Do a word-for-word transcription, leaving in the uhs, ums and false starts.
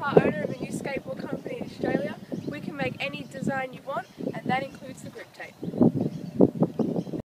part owner of a new skateboard company in Australia. We can make any design you want